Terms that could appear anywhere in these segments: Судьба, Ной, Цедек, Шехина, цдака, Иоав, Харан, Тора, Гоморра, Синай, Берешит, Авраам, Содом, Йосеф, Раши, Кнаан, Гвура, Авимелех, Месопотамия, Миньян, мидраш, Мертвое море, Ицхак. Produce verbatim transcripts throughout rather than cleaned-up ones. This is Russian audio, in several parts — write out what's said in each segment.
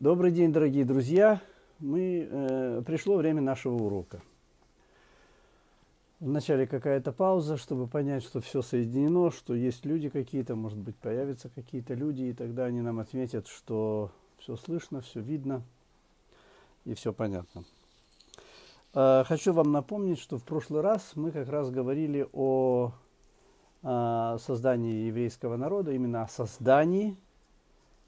Добрый день, дорогие друзья! Мы, э, пришло время нашего урока. Вначале какая-то пауза, чтобы понять, что все соединено, что есть люди какие-то, может быть, появятся какие-то люди, и тогда они нам ответят, что все слышно, все видно и все понятно. Э, хочу вам напомнить, что в прошлый раз мы как раз говорили о, о создании еврейского народа, именно о создании.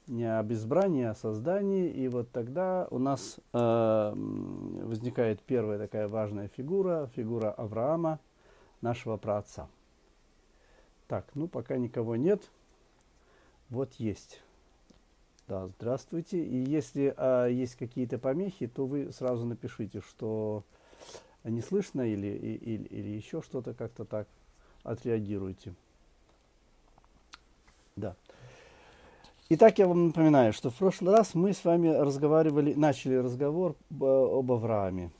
Не об избрании, а о создании. И вот тогда у нас э, возникает первая такая важная фигура, фигура Авраама, нашего праотца. Так, ну пока никого нет. Вот есть. Да, здравствуйте. И если э, есть какие-то помехи, то вы сразу напишите, что не слышно или, или, или еще что-то, как-то так отреагируйте. Да. Итак, я вам напоминаю, что в прошлый раз мы с вами разговаривали, начали разговор об Аврааме.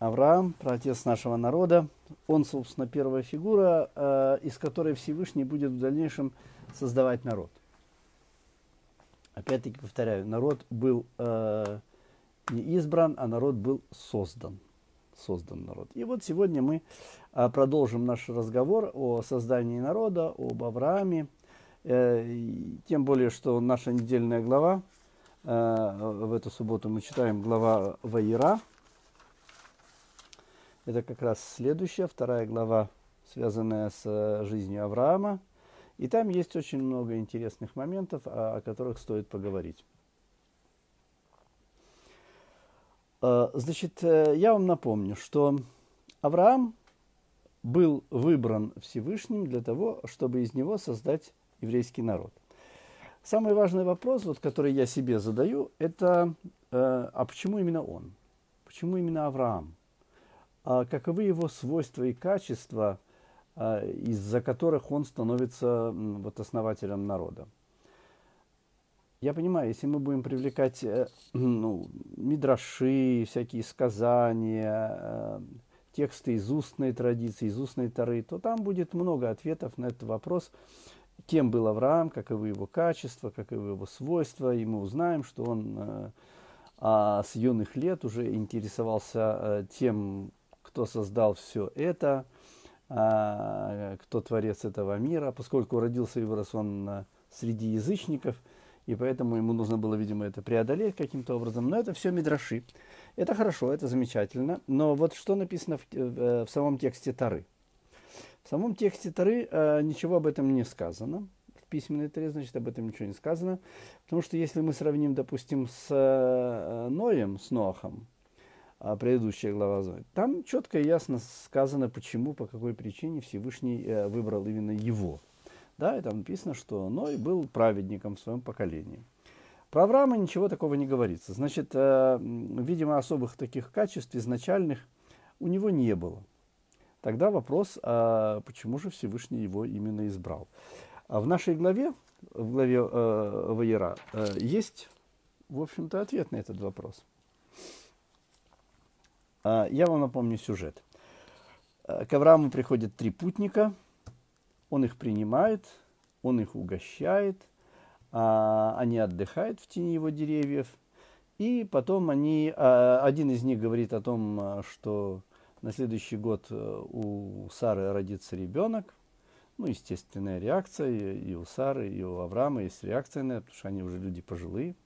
Авраам, праотец нашего народа, он, собственно, первая фигура, из которой Всевышний будет в дальнейшем создавать народ. Опять-таки повторяю, народ был не избран, а народ был создан. Создан народ. И вот сегодня мы продолжим наш разговор о создании народа, об Аврааме. Тем более, что наша недельная глава, в эту субботу мы читаем глава Ваера. Это как раз следующая, вторая глава, связанная с жизнью Авраама. И там есть очень много интересных моментов, о которых стоит поговорить. Значит, я вам напомню, что Авраам был выбран Всевышним для того, чтобы из него создать еврейский народ. Самый важный вопрос, вот, который я себе задаю, это э, а почему именно он? Почему именно Авраам? А каковы его свойства и качества, э, из-за которых он становится вот, основателем народа? Я понимаю, если мы будем привлекать э, ну, мидраши, всякие сказания, э, тексты из устной традиции, из устной Торы, то там будет много ответов на этот вопрос. Кем был Авраам, каковы его качества, каковы его свойства, и мы узнаем, что он э, а, с юных лет уже интересовался э, тем, кто создал все это, э, кто творец этого мира, поскольку родился и вырос он э, среди язычников, и поэтому ему нужно было, видимо, это преодолеть каким-то образом. Но это все мидраши. Это хорошо, это замечательно, но вот что написано в, э, в самом тексте Торы? В самом тексте Торы э, ничего об этом не сказано. В письменной Торе, значит, об этом ничего не сказано. Потому что если мы сравним, допустим, с э, Ноем, с Ноахом, э, предыдущая глава Зои, там четко и ясно сказано, почему, по какой причине Всевышний э, выбрал именно его. Да, и там написано, что Ной был праведником в своем поколении. Про Авраама ничего такого не говорится. Значит, э, видимо, особых таких качеств изначальных у него не было. Тогда вопрос, а почему же Всевышний его именно избрал? А в нашей главе, в главе э, Ваера, э, есть, в общем-то, ответ на этот вопрос. А, я вам напомню сюжет. К Аврааму приходят три путника, он их принимает, он их угощает, а, они отдыхают в тени его деревьев, и потом они, а, один из них говорит о том, что на следующий год у Сары родится ребенок. Ну, естественная реакция и у Сары, и у Авраама есть реакция, потому что они уже люди пожилые.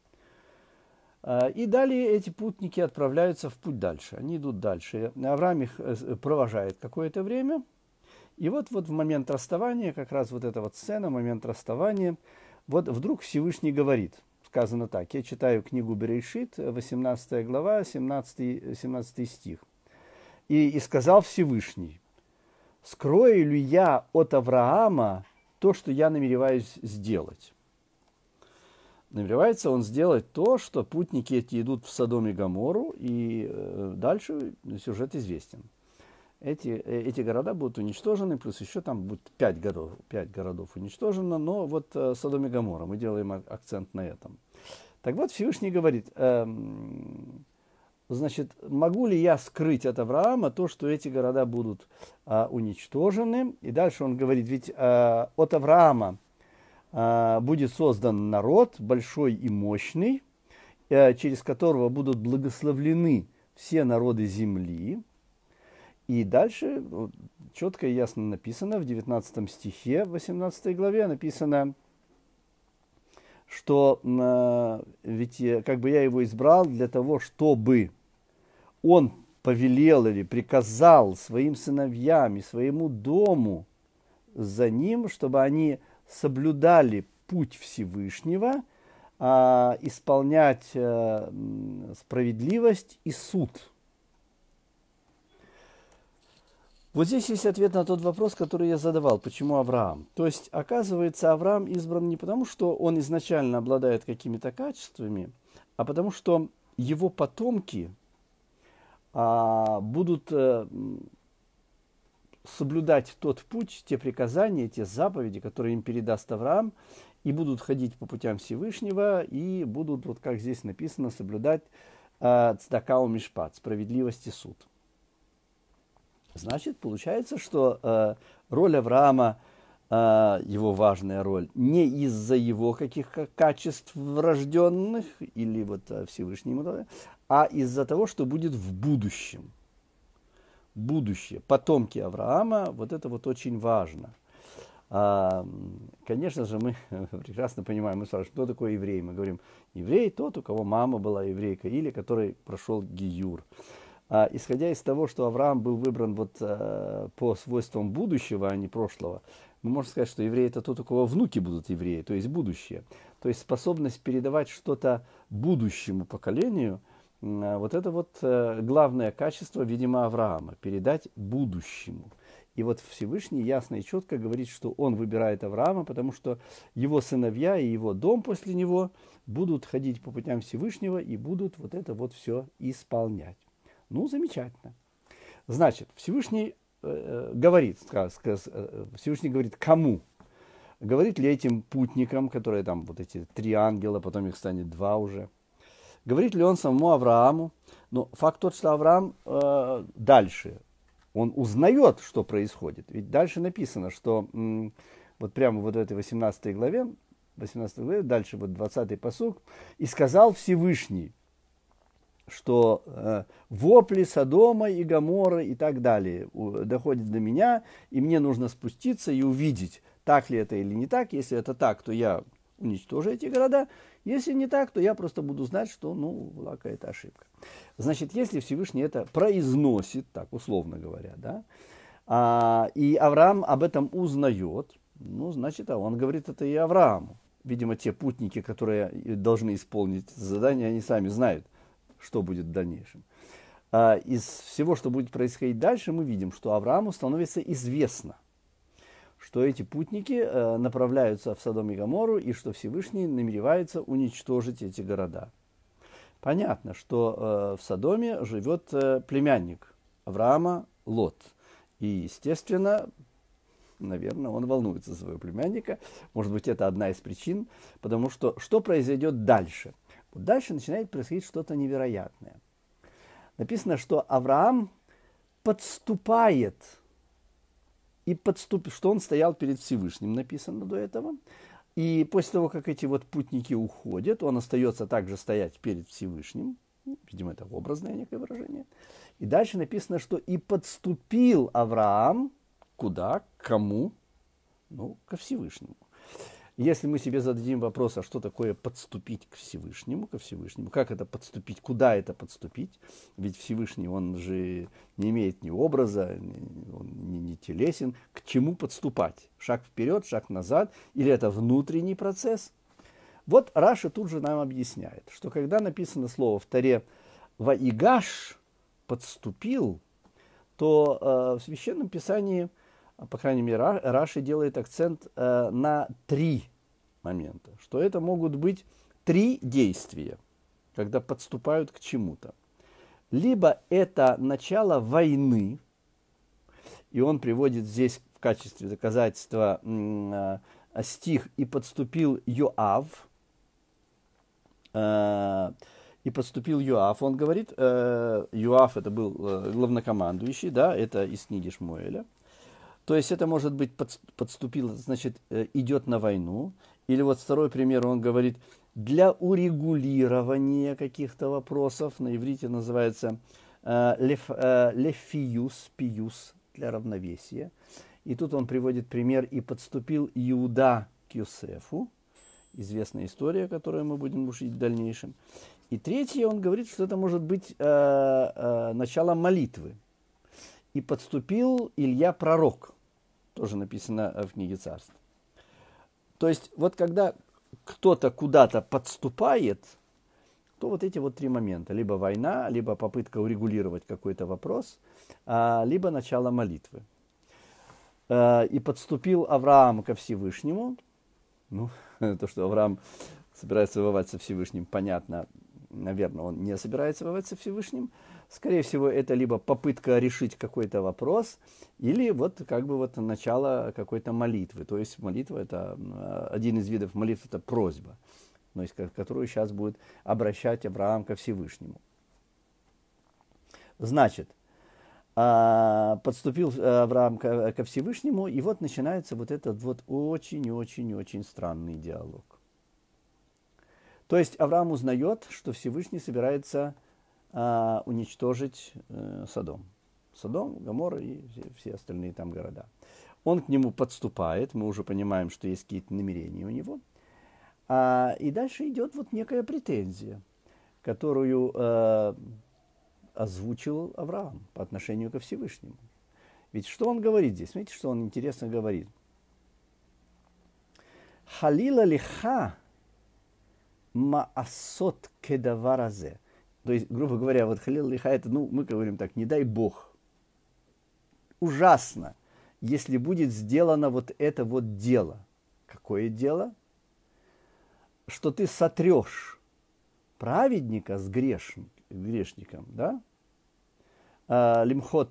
И далее эти путники отправляются в путь дальше. Они идут дальше. Авраам их провожает какое-то время. И вот, вот в момент расставания, как раз вот эта вот сцена, момент расставания, вот вдруг Всевышний говорит, сказано так, я читаю книгу Берешит, восемнадцатая глава, семнадцатый, семнадцатый стих. И, «И сказал Всевышний, скрою ли я от Авраама то, что я намереваюсь сделать?» Намеревается он сделать то, что путники эти идут в Содом и Гоморру, и дальше сюжет известен. Эти, эти города будут уничтожены, плюс еще там будет пять городов, пять городов уничтожено, но вот Содом и Гоморра, мы делаем акцент на этом. Так вот, Всевышний говорит... Эм, Значит, могу ли я скрыть от Авраама то, что эти города будут а, уничтожены? И дальше он говорит, ведь а, от Авраама а, будет создан народ большой и мощный, через которого будут благословлены все народы земли. И дальше четко и ясно написано, в девятнадцатом стихе восемнадцатой главе написано, что э, ведь как бы я его избрал для того, чтобы он повелел или приказал своим сыновьям и своему дому за ним, чтобы они соблюдали путь Всевышнего, э, исполнять э, справедливость и суд. Вот здесь есть ответ на тот вопрос, который я задавал, почему Авраам. То есть, оказывается, Авраам избран не потому, что он изначально обладает какими-то качествами, а потому что его потомки а, будут а, соблюдать тот путь, те приказания, те заповеди, которые им передаст Авраам, и будут ходить по путям Всевышнего, и будут, вот как здесь написано, соблюдать а, цдака у мишпат, справедливость и суд. Значит, получается, что э, роль Авраама, э, его важная роль, не из-за его каких-то качеств врожденных, или вот Всевышний ему дал, а из-за того, что будет в будущем. Будущее, потомки Авраама, вот это вот очень важно. А, конечно же, мы прекрасно понимаем, мы спрашиваем, кто такой еврей? Мы говорим, еврей тот, у кого мама была еврейка, или который прошел Гиюр. Исходя из того, что Авраам был выбран вот, э, по свойствам будущего, а не прошлого, мы можем сказать, что евреи – это тот, у кого внуки будут евреи, то есть будущее. То есть способность передавать что-то будущему поколению э, – вот это вот э, главное качество, видимо, Авраама – передать будущему. И вот Всевышний ясно и четко говорит, что он выбирает Авраама, потому что его сыновья и его дом после него будут ходить по путям Всевышнего и будут вот это вот все исполнять. Ну, замечательно. Значит, Всевышний э, говорит, сказ, сказ, э, Всевышний говорит, кому? Говорит ли этим путникам, которые там вот эти три ангела, потом их станет два уже? Говорит ли он самому Аврааму? Но факт тот, что Авраам э, дальше, он узнает, что происходит. Ведь дальше написано, что м, вот прямо вот в этой восемнадцатой главе, восемнадцатой главе, дальше вот двадцатый пасук, и сказал Всевышний, что э, вопли Содома и Гоморры и так далее у, доходят до меня, и мне нужно спуститься и увидеть, так ли это или не так. Если это так, то я уничтожу эти города. Если не так, то я просто буду знать, что ну, была какая-то ошибка. Значит, если Всевышний это произносит, так условно говоря, да, а, и Авраам об этом узнает, ну, значит, а он говорит это и Аврааму. Видимо, те путники, которые должны исполнить задание, они сами знают, что будет в дальнейшем. Из всего, что будет происходить дальше, мы видим, что Аврааму становится известно, что эти путники направляются в Содом и Гоморру, и что Всевышний намеревается уничтожить эти города. Понятно, что в Содоме живет племянник Авраама Лот. И, естественно, наверное, он волнуется за своего племянника. Может быть, это одна из причин, потому что что произойдет дальше? Дальше начинает происходить что-то невероятное. Написано, что Авраам подступает, и подступ... что он стоял перед Всевышним, написано до этого. И после того, как эти вот путники уходят, он остается также стоять перед Всевышним. Видимо, это образное некое выражение. И дальше написано, что и подступил Авраам куда, к кому? Ну, ко Всевышнему. Если мы себе зададим вопрос, а что такое подступить к Всевышнему, ко Всевышнему, как это подступить, куда это подступить, ведь Всевышний, он же не имеет ни образа, он не телесен, к чему подступать? Шаг вперед, шаг назад, или это внутренний процесс? Вот Раши тут же нам объясняет, что когда написано слово в Торе «ваигаш» подступил, то э, в Священном Писании, по крайней мере, Раши делает акцент э, на три момента, что это могут быть три действия, когда подступают к чему-то. Либо это начало войны, и он приводит здесь в качестве доказательства э, стих «И подступил Йоав», э, И подступил Иоав, он говорит, э, Иоав это был э, главнокомандующий, да, это из книги Шмуэля. То есть это может быть подступил, значит, идет на войну. Или вот второй пример, он говорит, для урегулирования каких-то вопросов. На иврите называется э, леф, э, лефиюс, пиюс, для равновесия. И тут он приводит пример: «И подступил Иуда к Йосефу». Известная история, которую мы будем учить в дальнейшем. И третье, он говорит, что это может быть э, э, начало молитвы. «И подступил Илья пророк», тоже написано в книге Царств. То есть вот когда кто-то куда-то подступает, то вот эти вот три момента: либо война, либо попытка урегулировать какой-то вопрос, либо начало молитвы. «И подступил Авраам ко Всевышнему». Ну, то, что Авраам собирается воевать со Всевышним, понятно. Наверное, он не собирается воевать со Всевышним. Скорее всего, это либо попытка решить какой-то вопрос, или вот как бы вот начало какой-то молитвы. То есть молитва — это один из видов молитвы, это просьба, но из которую сейчас будет обращать Авраам ко Всевышнему. Значит, подступил Авраам ко Всевышнему, и вот начинается вот этот вот очень-очень-очень странный диалог. То есть Авраам узнает, что Всевышний собирается Uh, уничтожить uh, Содом. Содом, Гоморра и все, все остальные там города. Он к нему подступает, мы уже понимаем, что есть какие-то намерения у него. Uh, и дальше идет вот некая претензия, которую uh, озвучил Авраам по отношению ко Всевышнему. Ведь что он говорит здесь? Смотрите, что он интересно говорит. «Халила лиха маасот кедаваразе». То есть, грубо говоря, вот халил лиха, это, ну, мы говорим так, не дай бог. Ужасно, если будет сделано вот это вот дело. Какое дело? Что ты сотрешь праведника с грешником, грешником, да? Лимхот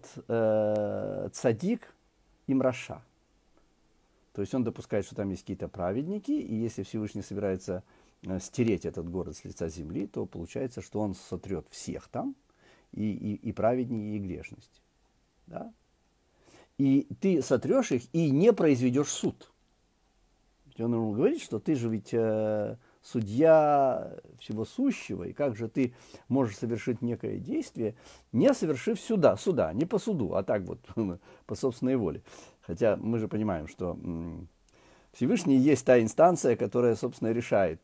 цадик и мраша. То есть он допускает, что там есть какие-то праведники, и если Всевышний собирается стереть этот город с лица земли, то получается, что он сотрет всех там, и, и, и праведники, и грешности. Да? И ты сотрешь их и не произведешь суд. Он ему говорит, что ты же ведь э, судья всего сущего, и как же ты можешь совершить некое действие, не совершив суда, суда, не по суду, а так вот по собственной воле. Хотя мы же понимаем, что м- Всевышний есть та инстанция, которая, собственно, решает,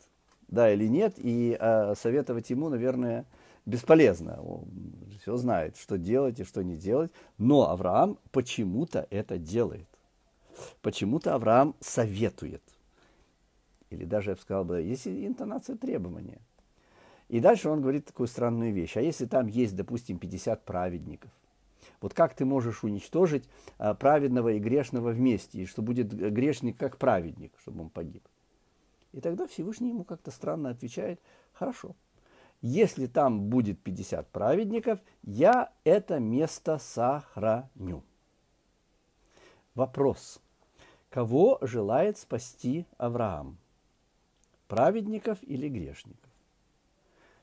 да или нет, и э, советовать ему, наверное, бесполезно. Он все знает, что делать и что не делать. Но Авраам почему-то это делает. Почему-то Авраам советует. Или даже, я бы сказал, есть интонация требования. И дальше он говорит такую странную вещь. А если там есть, допустим, пятьдесят праведников? Вот как ты можешь уничтожить а, праведного и грешного вместе, и что будет грешник как праведник, чтобы он погиб? И тогда Всевышний ему как-то странно отвечает: хорошо, если там будет пятьдесят праведников, я это место сохраню. Вопрос: кого желает спасти Авраам? Праведников или грешников?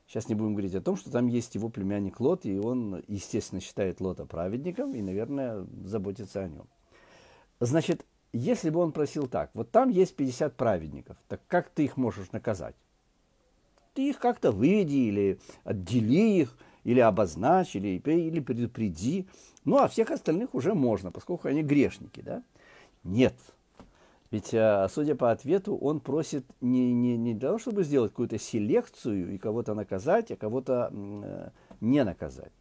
Сейчас не будем говорить о том, что там есть его племянник Лот, и он, естественно, считает Лота праведником и, наверное, заботится о нем. Значит, если бы он просил так: вот там есть пятьдесят праведников, так как ты их можешь наказать? Ты их как-то выведи, или отдели их, или обозначь, или, или предупреди. Ну, а всех остальных уже можно, поскольку они грешники, да? Нет. Ведь, судя по ответу, он просит не, не, не для того, чтобы сделать какую-то селекцию и кого-то наказать, а кого-то э, не наказать.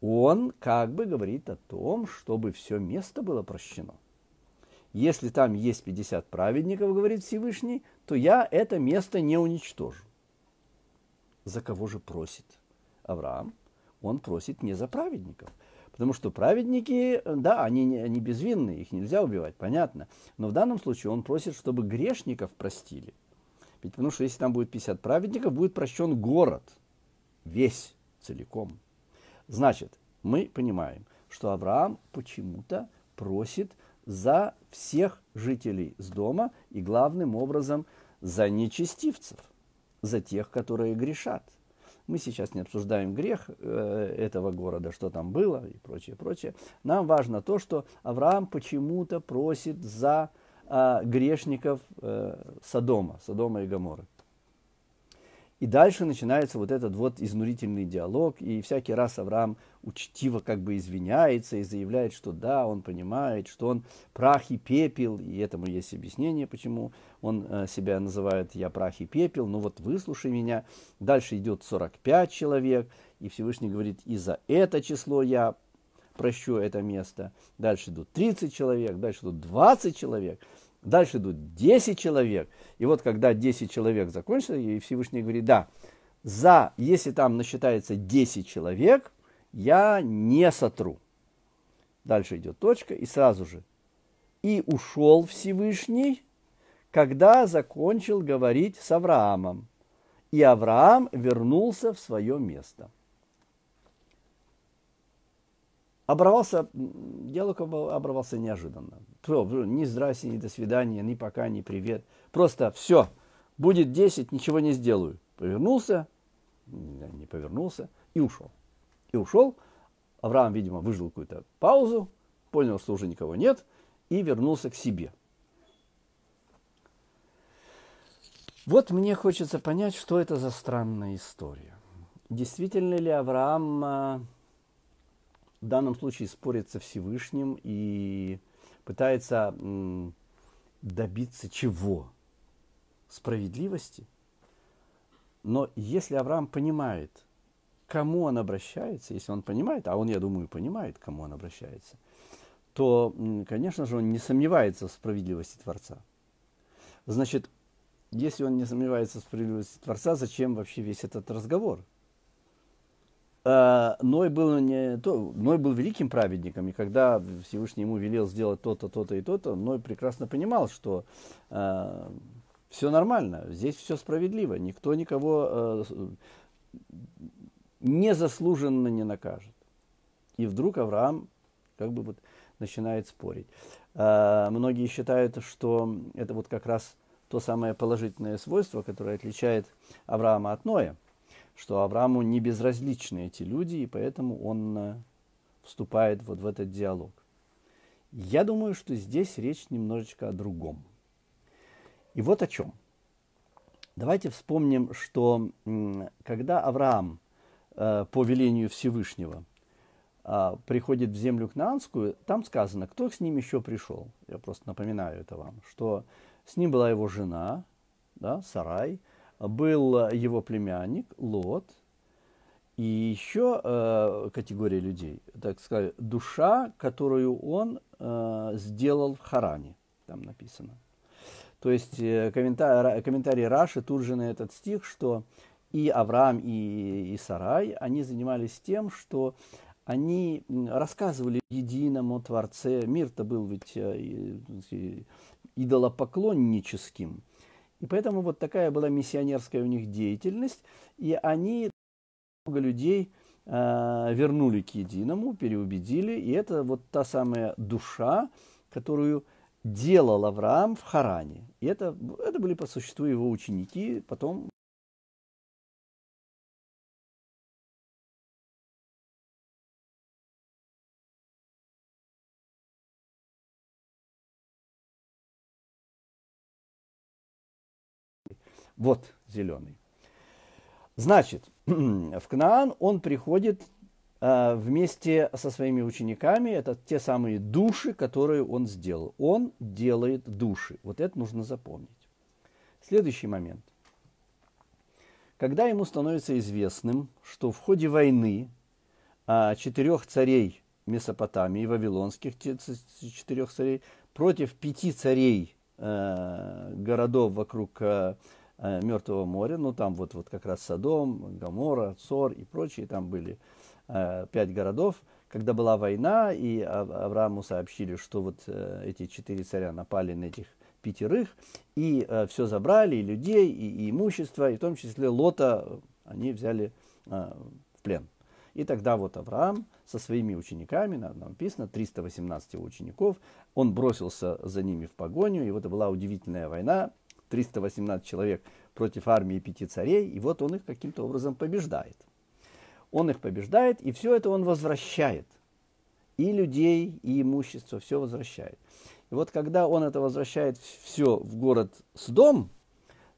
Он как бы говорит о том, чтобы все место было прощено. Если там есть пятьдесят праведников, говорит Всевышний, то я это место не уничтожу. За кого же просит Авраам? Он просит не за праведников. Потому что праведники, да, они, они безвинны, их нельзя убивать, понятно. Но в данном случае он просит, чтобы грешников простили. Ведь потому что если там будет пятьдесят праведников, будет прощен город. Весь, целиком. Значит, мы понимаем, что Авраам почему-то просит за всех жителей Содома и главным образом за нечестивцев, за тех, которые грешат. Мы сейчас не обсуждаем грех э, этого города, что там было и прочее, прочее. Нам важно то, что Авраам почему-то просит за э, грешников э, Содома, Содома и Гоморры. И дальше начинается вот этот вот изнурительный диалог, и всякий раз Авраам учтиво как бы извиняется и заявляет, что да, он понимает, что он прах и пепел, и этому есть объяснение, почему он себя называет «я прах и пепел», ну вот выслушай меня. Дальше идет сорок пять человек, и Всевышний говорит: «И за это число я прощу это место». Дальше идут тридцать человек, дальше идут двадцать человек. Дальше идут десять человек. И вот когда десять человек закончится, и Всевышний говорит: да, за, если там насчитается десять человек, я не сотру. Дальше идет точка, и сразу же. И ушел Всевышний, когда закончил говорить с Авраамом. И Авраам вернулся в свое место. Оборвался, диалог оборвался неожиданно. Ни здрасте, ни до свидания, ни пока, ни привет. Просто все, будет десять, ничего не сделаю. Повернулся, не повернулся и ушел. И ушел. Авраам, видимо, выждал какую-то паузу, понял, что уже никого нет, и вернулся к себе. Вот мне хочется понять, что это за странная история. Действительно ли Авраам в данном случае спорит со Всевышним и пытается добиться чего? Справедливости? Но если Авраам понимает, к кому он обращается, если он понимает, а он, я думаю, понимает, к кому он обращается, то, конечно же, он не сомневается в справедливости Творца. Значит, если он не сомневается в справедливости Творца, зачем вообще весь этот разговор? Ной был, не то, Ной был великим праведником, и когда Всевышний ему велел сделать то-то, то-то и то-то, Ной прекрасно понимал, что э, все нормально, здесь все справедливо, никто никого э, незаслуженно не накажет. И вдруг Авраам как бы вот начинает спорить. Э, многие считают, что это вот как раз то самое положительное свойство, которое отличает Авраама от Ноя, что Аврааму не безразличны эти люди, и поэтому он вступает вот в этот диалог. Я думаю, что здесь речь немножечко о другом. И вот о чем. Давайте вспомним, что когда Авраам по велению Всевышнего приходит в землю Кнаанскую, там сказано, кто с ним еще пришел. Я просто напоминаю это вам, что с ним была его жена, да, Сарай, был его племянник Лот, и еще э, категория людей, так сказать, душа, которую он э, сделал в Харане, там написано. То есть э, комментар- комментарий Раши тут же на этот стих, что и Авраам, и, и Сарай, они занимались тем, что они рассказывали единому Творце. Мир-то был ведь э, э, идолопоклонническим. И поэтому вот такая была миссионерская у них деятельность, и они много людей э, вернули к единому, переубедили, и это вот та самая душа, которую делал Авраам в Харане. И это, это были по существу его ученики, потом... Вот зеленый. Значит, в Кнаан он приходит э, вместе со своими учениками. Это те самые души, которые он сделал. Он делает души. Вот это нужно запомнить. Следующий момент. Когда ему становится известным, что в ходе войны э, четырех царей Месопотамии, вавилонских четырех царей, против пяти царей э, городов вокруг э, Мертвого моря, ну там вот, вот как раз Содом, Гоморра, Цор и прочие, там были э, пять городов. Когда была война, и Аврааму сообщили, что вот э, эти четыре царя напали на этих пятерых, и э, все забрали, и людей, и, и имущество, и в том числе Лота они взяли э, в плен. И тогда вот Авраам со своими учениками, написано, триста восемнадцать его учеников, он бросился за ними в погоню, и вот это была удивительная война, триста восемнадцать человек против армии пяти царей, и вот он их каким-то образом побеждает. Он их побеждает, и все это он возвращает. И людей, и имущество, все возвращает. И вот когда он это возвращает все в город Содом,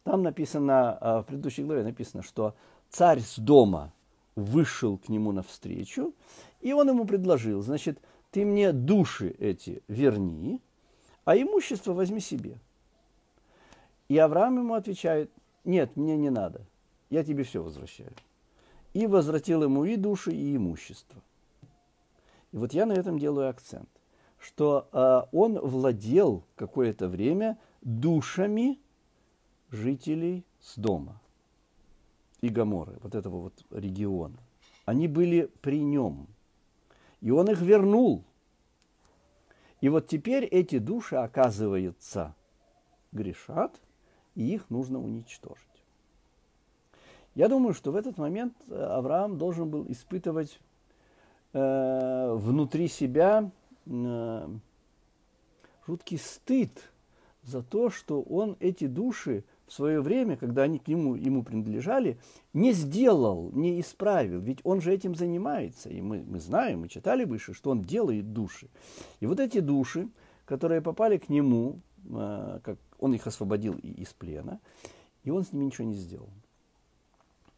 Там написано, в предыдущей главе написано, что царь с дома вышел к нему навстречу, и он ему предложил, значит, ты мне души эти верни, а имущество возьми себе. И Авраам ему отвечает, нет, мне не надо, я тебе все возвращаю. И возвратил ему и души, и имущество. И вот я на этом делаю акцент, что э, он владел какое-то время душами жителей Содома и Гоморры, вот этого вот региона. Они были при нем, и он их вернул. И вот теперь эти души, оказывается, грешат, и их нужно уничтожить. Я думаю, что в этот момент Авраам должен был испытывать э, внутри себя э, жуткий стыд за то, что он эти души в свое время, когда они к нему, ему принадлежали, не сделал, не исправил. Ведь он же этим занимается. И мы, мы знаем, мы читали выше, что он делает души. И вот эти души, которые попали к нему, э, как он их освободил из плена, и он с ними ничего не сделал.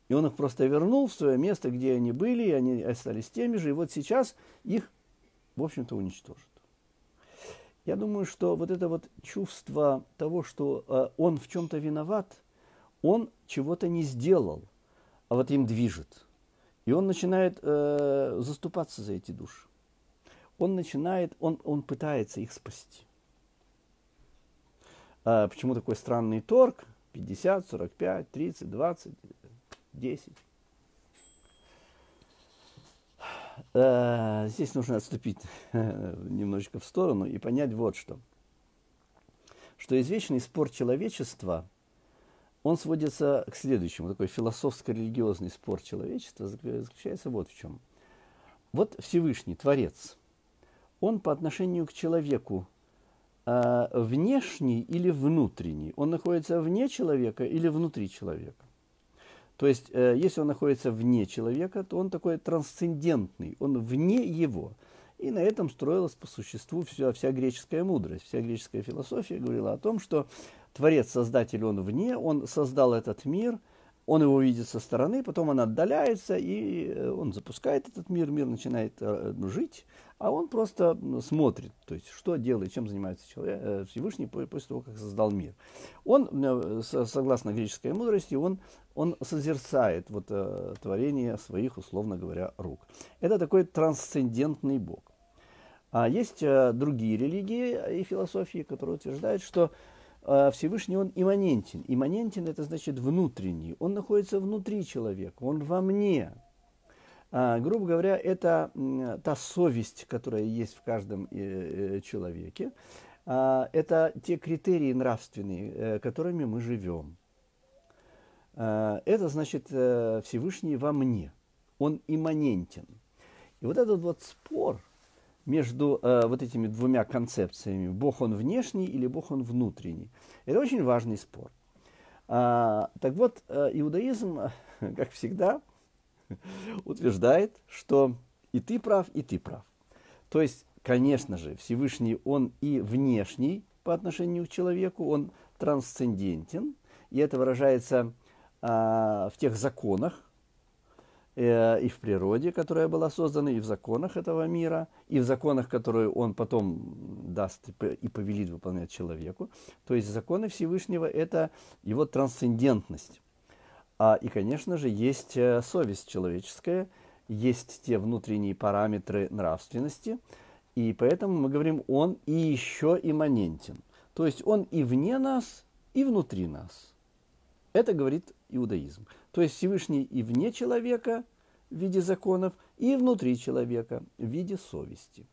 И он их просто вернул в свое место, где они были, и они остались теми же. И вот сейчас их, в общем-то, уничтожат. Я думаю, что вот это вот чувство того, что э, он в чем-то виноват, он чего-то не сделал, а вот им движет. И он начинает э, заступаться за эти души. Он начинает, он, он пытается их спасти. Э, почему такой странный торг? пятьдесят, сорок пять, тридцать, двадцать, десять. Здесь нужно отступить немножечко в сторону и понять вот что. Что извечный спор человечества, он сводится к следующему. Такой философско-религиозный спор человечества заключается вот в чем. Вот Всевышний, Творец, он по отношению к человеку внешний или внутренний? Он находится вне человека или внутри человека? То есть, если он находится вне человека, то он такой трансцендентный, он вне его. И на этом строилась по существу вся, вся греческая мудрость, вся греческая философия говорила о том, что Творец-создатель, он вне, он создал этот мир, он его видит со стороны, потом он отдаляется, и он запускает этот мир, мир начинает жить, а он просто смотрит, то есть, что делает, чем занимается человек, Всевышний после того, как создал мир. Он, согласно греческой мудрости, он, он созерцает вот, творение своих, условно говоря, рук. Это такой трансцендентный Бог. А есть другие религии и философии, которые утверждают, что Всевышний, он имманентен. Имманентен – это значит внутренний. Он находится внутри человека, он во мне. А, грубо говоря, это м, та совесть, которая есть в каждом э, человеке. А, это те критерии нравственные, э, которыми мы живем. А, это значит э, Всевышний во мне. Он имманентен. И вот этот вот спор между э, вот этими двумя концепциями, Бог он внешний или Бог он внутренний, это очень важный спор. А, так вот, э, иудаизм, как всегда, утверждает, что и ты прав, и ты прав. То есть, конечно же, Всевышний, он и внешний по отношению к человеку, он трансцендентен, и это выражается а, в тех законах э, и в природе, которая была создана, и в законах этого мира, и в законах, которые он потом даст и повелит выполнять человеку. То есть, законы Всевышнего – это его трансцендентность. А, и, конечно же, есть совесть человеческая, есть те внутренние параметры нравственности, и поэтому мы говорим, он и еще имманентен. То есть он и вне нас, и внутри нас. Это говорит иудаизм. То есть Всевышний и вне человека в виде законов, и внутри человека в виде совести.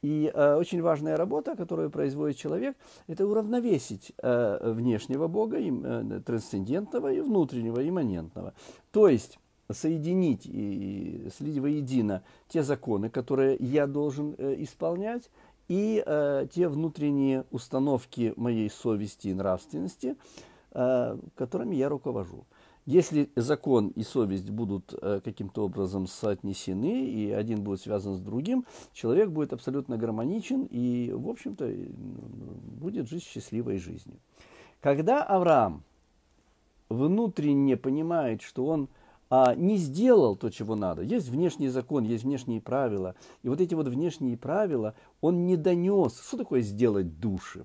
И э, очень важная работа, которую производит человек, это уравновесить э, внешнего Бога, им, э, трансцендентного и внутреннего, имманентного. То есть соединить и, и слить воедино те законы, которые я должен э, исполнять, и э, те внутренние установки моей совести и нравственности, э, которыми я руковожу. Если закон и совесть будут каким-то образом соотнесены, и один будет связан с другим, человек будет абсолютно гармоничен и, в общем-то, будет жить счастливой жизнью. Когда Авраам внутренне понимает, что он а, не сделал то, чего надо. Есть внешний закон, есть внешние правила. И вот эти вот внешние правила он не донес. Что такое сделать души?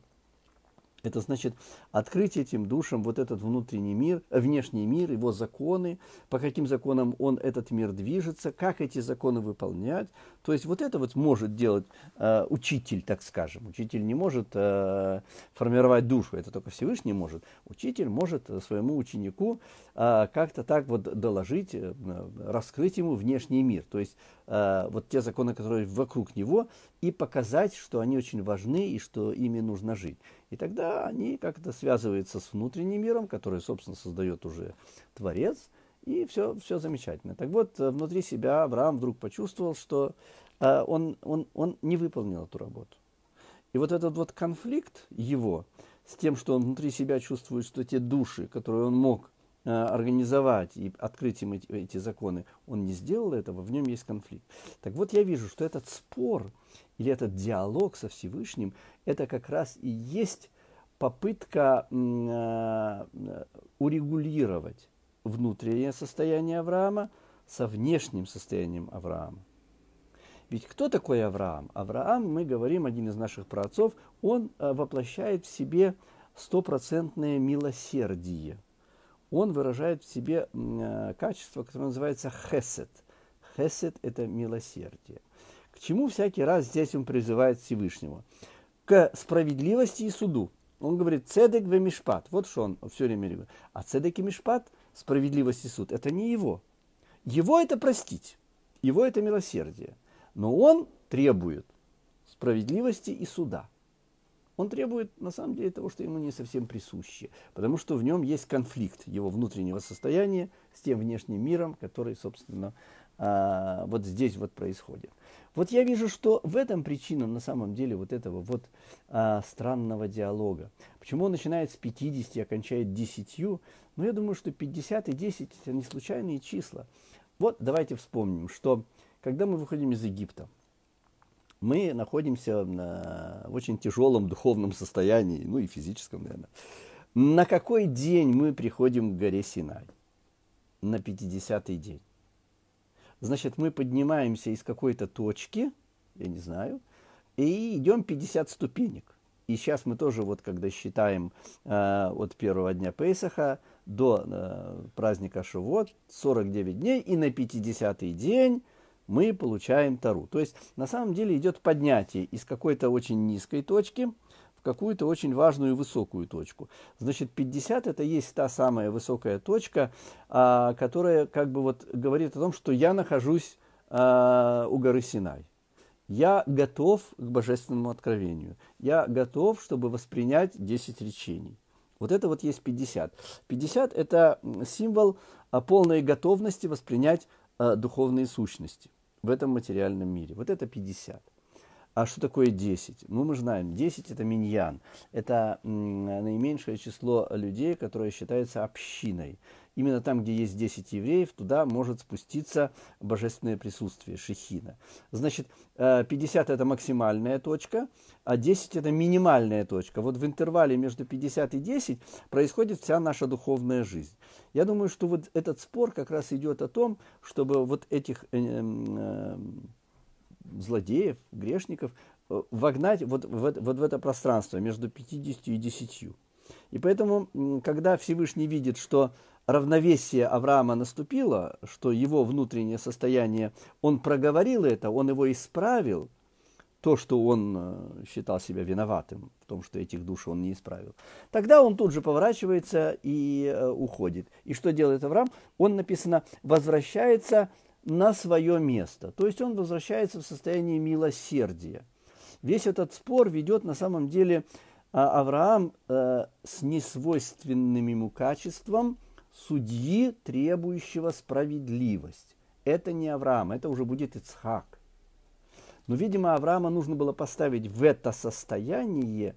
Это значит открыть этим душам вот этот внутренний мир, внешний мир, его законы, по каким законам он, этот мир, движется, как эти законы выполнять. То есть вот это вот может делать э, учитель, так скажем. Учитель не может э, формировать душу, это только Всевышний может. Учитель может своему ученику э, как-то так вот доложить, э, раскрыть ему внешний мир. То есть э, вот те законы, которые вокруг него, и показать, что они очень важны и что ими нужно жить. И тогда они как-то связываются с внутренним миром, который, собственно, создает уже Творец, и все, все замечательно. Так вот, внутри себя Авраам вдруг почувствовал, что э, он, он, он не выполнил эту работу. И вот этот вот конфликт его с тем, что он внутри себя чувствует, что те души, которые он мог э, организовать и открыть им эти, эти законы, он не сделал этого, в нем есть конфликт. Так вот, я вижу, что этот спор или этот диалог со Всевышним, это как раз и есть попытка э, урегулировать внутреннее состояние Авраама со внешним состоянием Авраама. Ведь кто такой Авраам? Авраам, мы говорим, один из наших праотцов, он э, воплощает в себе стопроцентное милосердие. Он выражает в себе э, качество, которое называется хесед. Хесед – это милосердие. К чему всякий раз здесь он призывает Всевышнего? К справедливости и суду. Он говорит «цедек ве мишпат». Вот что он все время говорит. А цедек и мишпат, справедливость и суд, это не его. Его это простить, его это милосердие. Но он требует справедливости и суда. Он требует, на самом деле, того, что ему не совсем присуще. Потому что в нем есть конфликт его внутреннего состояния с тем внешним миром, который, собственно, вот здесь вот происходит. Вот я вижу, что в этом причина на самом деле вот этого вот а, странного диалога. Почему он начинает с пятидесяти и окончает десятью? Ну, я думаю, что пятьдесят и десять – это не случайные числа. Вот давайте вспомним, что когда мы выходим из Египта, мы находимся на, в очень тяжелом духовном состоянии, ну и физическом, наверное. На какой день мы приходим к горе Синай? На пятидесятый день. Значит, мы поднимаемся из какой-то точки, я не знаю, и идем пятьдесят ступенек. И сейчас мы тоже, вот когда считаем э, от первого дня Пейсаха до э, праздника Шувот, сорок девять дней, и на пятидесятый день мы получаем Тору. То есть, на самом деле, идет поднятие из какой-то очень низкой точки в какую-то очень важную высокую точку. Значит, пятьдесят – это есть та самая высокая точка, а, которая как бы вот говорит о том, что я нахожусь а, у горы Синай. Я готов к божественному откровению. Я готов, чтобы воспринять десять речений. Вот это вот есть пятьдесят. пятьдесят – это символ полной готовности воспринять а, духовные сущности в этом материальном мире. Вот это пятьдесят. А что такое десять? Ну, мы знаем, десять – это миньян. Это наименьшее число людей, которое считается общиной. Именно там, где есть десять евреев, туда может спуститься божественное присутствие, шехина. Значит, пятьдесят – это максимальная точка, а десять – это минимальная точка. Вот в интервале между пятьдесят и десять происходит вся наша духовная жизнь. Я думаю, что вот этот спор как раз идет о том, чтобы вот этих... Э, э, злодеев, грешников, вогнать вот в, это, вот в это пространство между пятьюдесятью и десятью. И поэтому, когда Всевышний видит, что равновесие Авраама наступило, что его внутреннее состояние, он проговорил это, он его исправил, то, что он считал себя виноватым в том, что этих душ он не исправил, тогда он тут же поворачивается и уходит. И что делает Авраам? Он, написано, возвращается на свое место. То есть он возвращается в состояние милосердия. Весь этот спор ведет на самом деле Авраам э, с несвойственным ему качеством судьи, требующего справедливость. Это не Авраам, это уже будет Ицхак. Но, видимо, Авраама нужно было поставить в это состояние,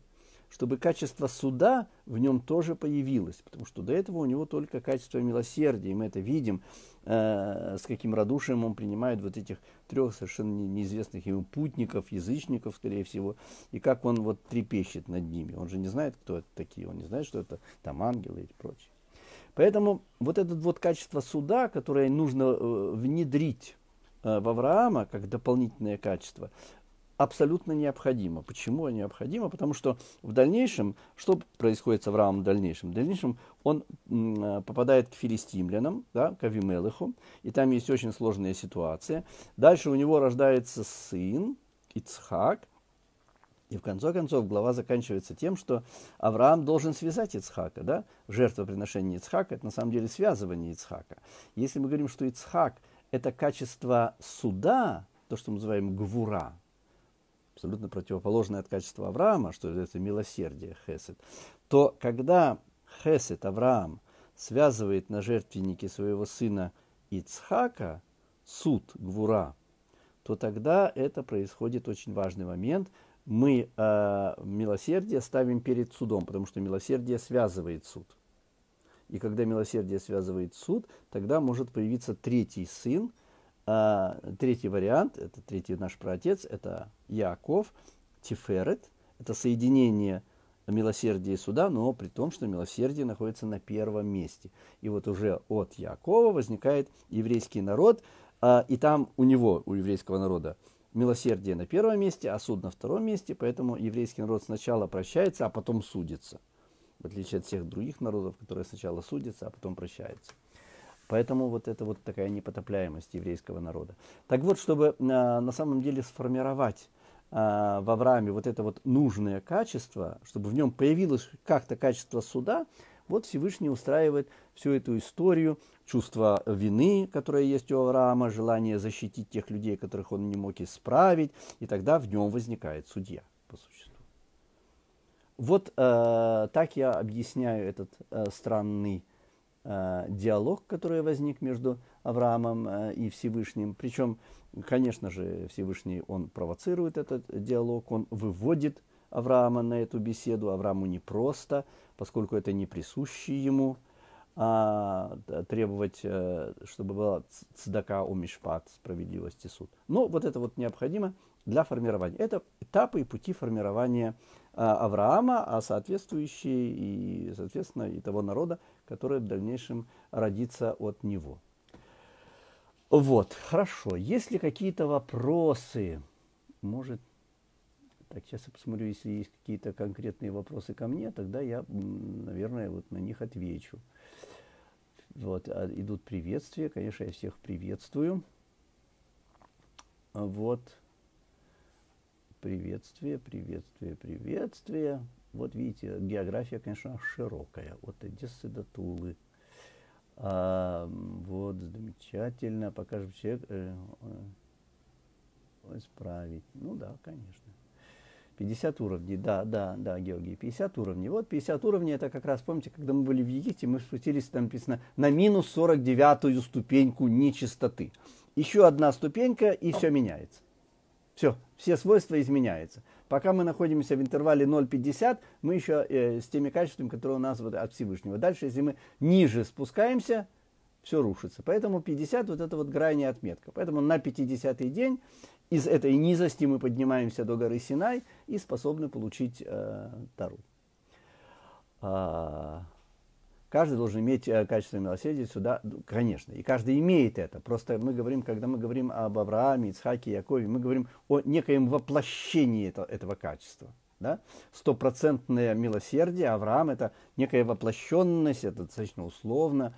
чтобы качество суда в нем тоже появилось, потому что до этого у него только качество милосердия, и мы это видим, э, с каким радушием он принимает вот этих трех совершенно неизвестных ему путников, язычников, скорее всего, и как он вот трепещет над ними. Он же не знает, кто это такие, он не знает, что это там ангелы и прочее. Поэтому вот это вот качество суда, которое нужно внедрить в Авраама как дополнительное качество, абсолютно необходимо. Почему необходимо? Потому что в дальнейшем, что происходит с Авраамом в дальнейшем? В дальнейшем он попадает к филистимлянам, да, к Авимелеху, и там есть очень сложная ситуация. Дальше у него рождается сын, Ицхак, и в конце концов глава заканчивается тем, что Авраам должен связать Ицхака. Да? Жертвоприношение Ицхака – это на самом деле связывание Ицхака. Если мы говорим, что Ицхак – это качество суда, то, что мы называем гвура, абсолютно противоположное от качества Авраама, что это милосердие, хесед, то когда хесед, Авраам, связывает на жертвеннике своего сына Ицхака, суд, гвура, то тогда это происходит очень важный момент – мы э, милосердие ставим перед судом, потому что милосердие связывает суд. И когда милосердие связывает суд, тогда может появиться третий сын, э, третий вариант, это третий наш праотец, это Яаков, Тиферет, это соединение милосердия и суда, но при том, что милосердие находится на первом месте. И вот уже от Яакова возникает еврейский народ, э, и там у него, у еврейского народа, милосердие на первом месте, а суд на втором месте, поэтому еврейский народ сначала прощается, а потом судится. В отличие от всех других народов, которые сначала судятся, а потом прощаются. Поэтому вот это вот такая непотопляемость еврейского народа. Так вот, чтобы на, на самом деле сформировать а, в Аврааме вот это вот нужное качество, чтобы в нем появилось как-то качество суда, вот Всевышний устраивает всю эту историю, чувство вины, которое есть у Авраама, желание защитить тех людей, которых он не мог исправить, и тогда в нем возникает судья по существу. Вот э, так я объясняю этот э, странный э, диалог, который возник между Авраамом э, и Всевышним. Причем, конечно же, Всевышний, он провоцирует этот диалог, он выводит Авраама на эту беседу. Аврааму непросто, поскольку это не присуще ему, а, требовать, чтобы была цдака у мишпат, справедливости суд. Но вот это вот необходимо для формирования. Это этапы и пути формирования а, Авраама, а соответствующие и, соответственно, и того народа, который в дальнейшем родится от него. Вот, хорошо. Есть ли какие-то вопросы? Может, так, сейчас я посмотрю, если есть какие-то конкретные вопросы ко мне, тогда я, наверное, вот на них отвечу. Вот, идут приветствия, конечно, я всех приветствую. Вот, приветствие, приветствие, приветствие. Вот, видите, география, конечно, широкая, от Одессы до Тулы. А, вот, замечательно, покажем человек, э, э, исправить. Ну да, конечно. пятьдесят уровней, да, да, да, Георгий, пятьдесят уровней. Вот пятьдесят уровней, это как раз, помните, когда мы были в Египте, мы спустились, там написано, на минус сорок девятую ступеньку нечистоты. Еще одна ступенька, и все меняется. Все, все свойства изменяются. Пока мы находимся в интервале ноль пятьдесят, мы еще э, с теми качествами, которые у нас вот, от Всевышнего. Дальше, если мы ниже спускаемся, все рушится. Поэтому пятьдесят, вот это вот крайняя отметка. Поэтому на пятидесятый день из этой низости мы поднимаемся до горы Синай и способны получить э, Тору. А, каждый должен иметь э, качество милосердия сюда, конечно, и каждый имеет это. Просто мы говорим, когда мы говорим об Аврааме, Ицхаке, Якове, мы говорим о некоем воплощении это, этого качества. Да? Стопроцентное милосердие, Авраам – это некая воплощенность, это достаточно условно,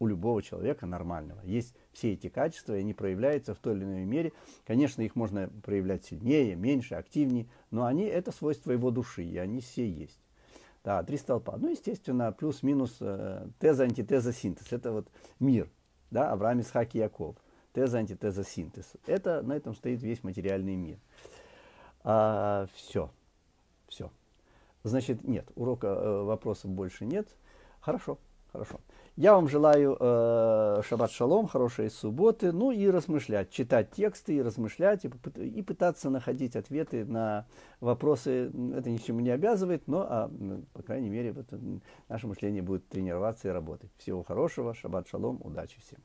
у любого человека нормального. Есть все эти качества, и они проявляются в той или иной мере. Конечно, их можно проявлять сильнее, меньше, активнее, но они это свойство его души, и они все есть. Да, три столпа. Ну, естественно, плюс-минус э, теза, антитеза, синтез. Это вот мир, да, Авраам, Ицхак и Яков. Теза, антитеза, синтез. Это, на этом стоит весь материальный мир. А, все. Все. Значит, нет, урока э, вопросов больше нет. Хорошо, хорошо. Я вам желаю э, шаббат-шалом, хорошей субботы, ну и размышлять, читать тексты и размышлять, и, и пытаться находить ответы на вопросы. Это ничему не обязывает, но, а, по крайней мере, вот, наше мышление будет тренироваться и работать. Всего хорошего, шаббат-шалом, удачи всем.